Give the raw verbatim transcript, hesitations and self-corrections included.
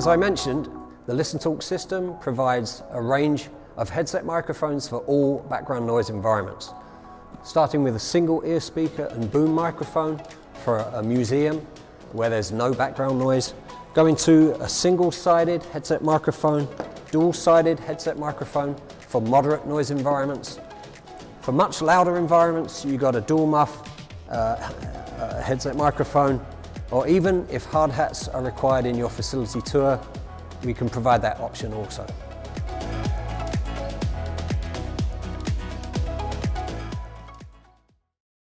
As I mentioned, the ListenTalk system provides a range of headset microphones for all background noise environments, starting with a single ear speaker and boom microphone for a museum where there's no background noise, going to a single-sided headset microphone, dual-sided headset microphone for moderate noise environments. For much louder environments, you've got a dual muff uh, a headset microphone, or even if hard hats are required in your facility tour, we can provide that option also.